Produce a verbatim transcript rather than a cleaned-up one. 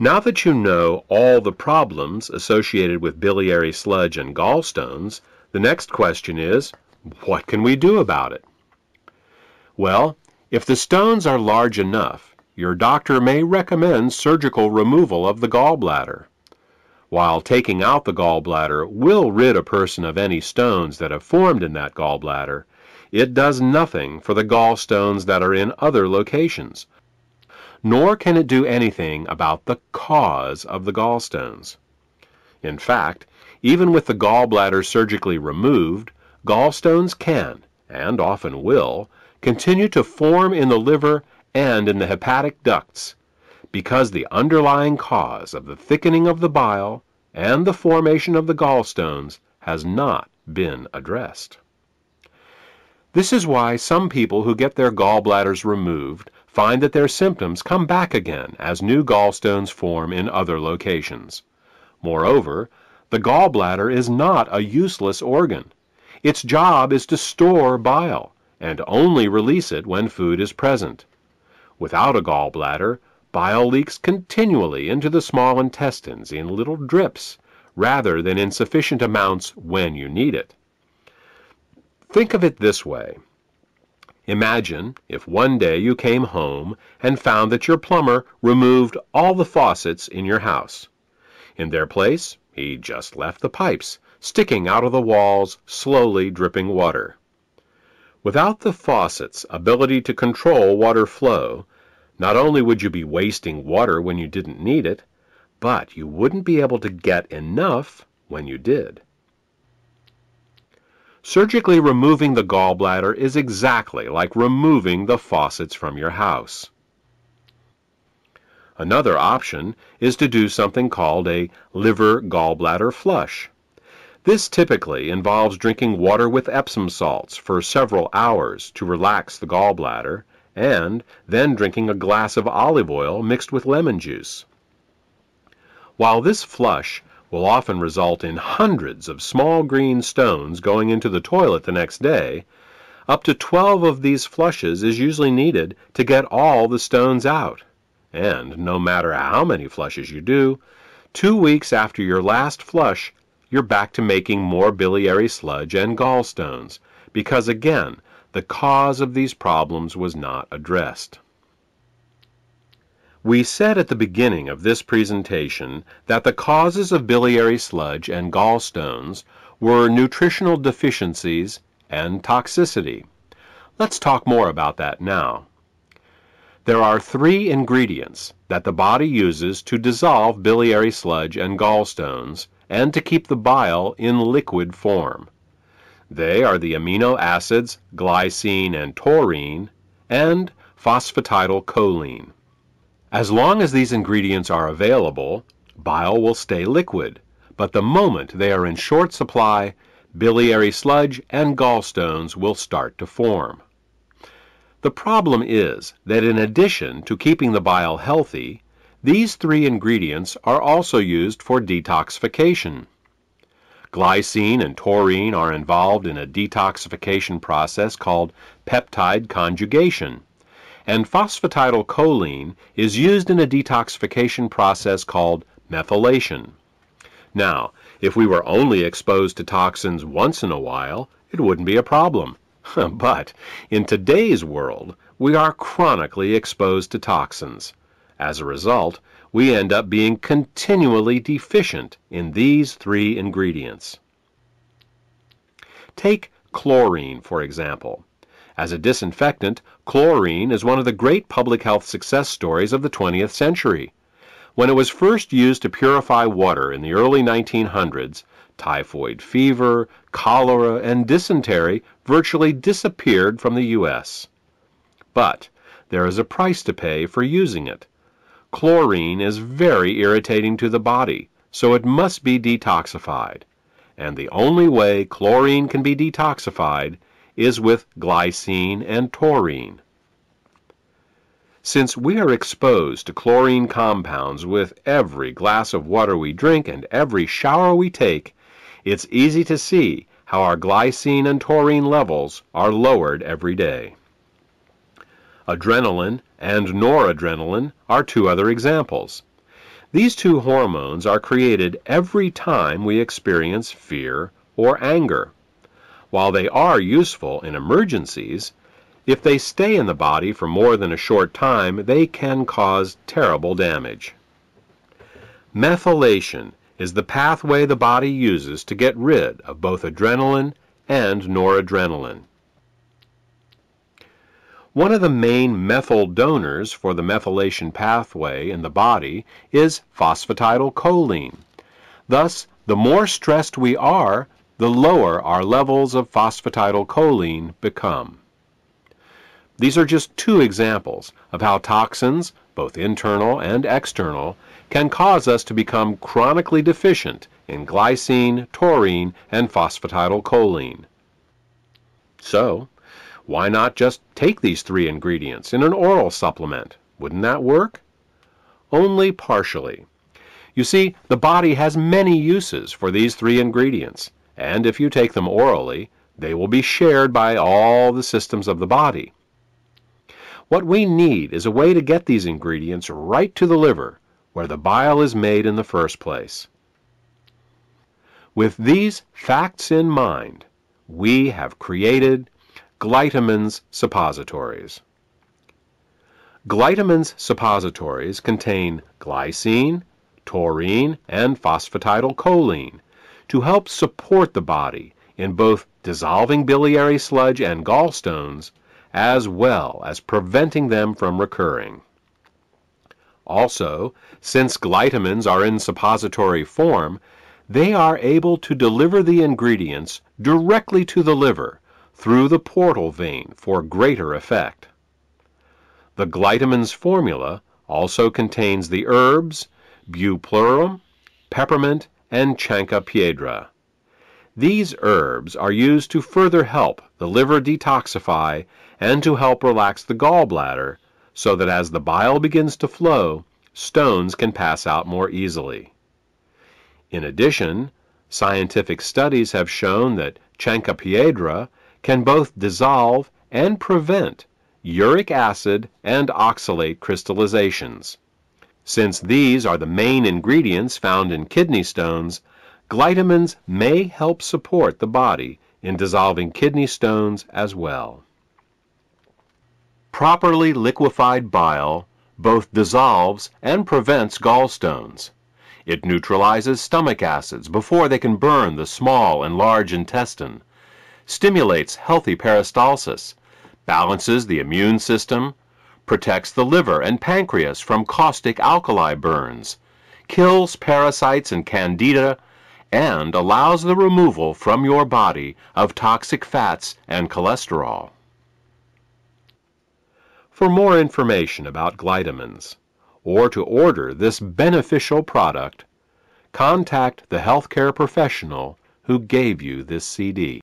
Now that you know all the problems associated with biliary sludge and gallstones, the next question is, what can we do about it? Well, if the stones are large enough, your doctor may recommend surgical removal of the gallbladder. While taking out the gallbladder will rid a person of any stones that have formed in that gallbladder, it does nothing for the gallstones that are in other locations, nor can it do anything about the cause of the gallstones. In fact, even with the gallbladder surgically removed, gallstones can, and often will, continue to form in the liver and in the hepatic ducts, because the underlying cause of the thickening of the bile and the formation of the gallstones has not been addressed. This is why some people who get their gallbladders removed find that their symptoms come back again as new gallstones form in other locations. Moreover, the gallbladder is not a useless organ. Its job is to store bile and only release it when food is present. Without a gallbladder, bile leaks continually into the small intestines in little drips rather than in sufficient amounts when you need it. Think of it this way. Imagine if one day you came home and found that your plumber removed all the faucets in your house. In their place, he just left the pipes, sticking out of the walls, slowly dripping water. Without the faucet's ability to control water flow, not only would you be wasting water when you didn't need it, but you wouldn't be able to get enough when you did. Surgically removing the gallbladder is exactly like removing the faucets from your house. Another option is to do something called a liver-gallbladder flush. This typically involves drinking water with Epsom salts for several hours to relax the gallbladder, and then drinking a glass of olive oil mixed with lemon juice. While this flush will often result in hundreds of small green stones going into the toilet the next day, up to twelve of these flushes is usually needed to get all the stones out. And no matter how many flushes you do, two weeks after your last flush, you're back to making more biliary sludge and gallstones, because again, the cause of these problems was not addressed. We said at the beginning of this presentation that the causes of biliary sludge and gallstones were nutritional deficiencies and toxicity. Let's talk more about that now. There are three ingredients that the body uses to dissolve biliary sludge and gallstones and to keep the bile in liquid form. They are the amino acids glycine and taurine and phosphatidylcholine. As long as these ingredients are available, bile will stay liquid, but the moment they are in short supply, biliary sludge and gallstones will start to form. The problem is that in addition to keeping the bile healthy, these three ingredients are also used for detoxification. Glycine and taurine are involved in a detoxification process called peptide conjugation, and phosphatidylcholine is used in a detoxification process called methylation. Now, if we were only exposed to toxins once in a while, it wouldn't be a problem. But in today's world, we are chronically exposed to toxins. As a result, we end up being continually deficient in these three ingredients. Take chlorine, for example. As a disinfectant, chlorine is one of the great public health success stories of the twentieth century. When it was first used to purify water in the early nineteen hundreds, typhoid fever, cholera, and dysentery virtually disappeared from the U S. But there is a price to pay for using it. Chlorine is very irritating to the body, so it must be detoxified. And the only way chlorine can be detoxified is with glycine and taurine. Since we are exposed to chlorine compounds with every glass of water we drink and every shower we take, it's easy to see how our glycine and taurine levels are lowered every day. Adrenaline and noradrenaline are two other examples. These two hormones are created every time we experience fear or anger. While they are useful in emergencies, if they stay in the body for more than a short time, they can cause terrible damage. Methylation is the pathway the body uses to get rid of both adrenaline and noradrenaline. One of the main methyl donors for the methylation pathway in the body is phosphatidylcholine. Thus, the more stressed we are, the lower our levels of phosphatidylcholine become. These are just two examples of how toxins, both internal and external, can cause us to become chronically deficient in glycine, taurine, and phosphatidylcholine. So, why not just take these three ingredients in an oral supplement? Wouldn't that work? Only partially. You see, the body has many uses for these three ingredients, and if you take them orally, they will be shared by all the systems of the body. What we need is a way to get these ingredients right to the liver, where the bile is made in the first place. With these facts in mind, we have created Glytamins suppositories. Glytamins suppositories contain glycine, taurine, and phosphatidylcholine to help support the body in both dissolving biliary sludge and gallstones, as well as preventing them from recurring. Also, since glytamins are in suppository form, they are able to deliver the ingredients directly to the liver through the portal vein for greater effect. The glytamins formula also contains the herbs bupleurum, peppermint, and Chanca Piedra. These herbs are used to further help the liver detoxify and to help relax the gallbladder so that as the bile begins to flow, stones can pass out more easily. In addition, scientific studies have shown that Chanca Piedra can both dissolve and prevent uric acid and oxalate crystallizations. Since these are the main ingredients found in kidney stones, glytamins may help support the body in dissolving kidney stones as well. Properly liquefied bile both dissolves and prevents gallstones. It neutralizes stomach acids before they can burn the small and large intestine, stimulates healthy peristalsis, balances the immune system, protects the liver and pancreas from caustic alkali burns, kills parasites and candida, and allows the removal from your body of toxic fats and cholesterol. For more information about glytamins, or to order this beneficial product, contact the healthcare professional who gave you this C D.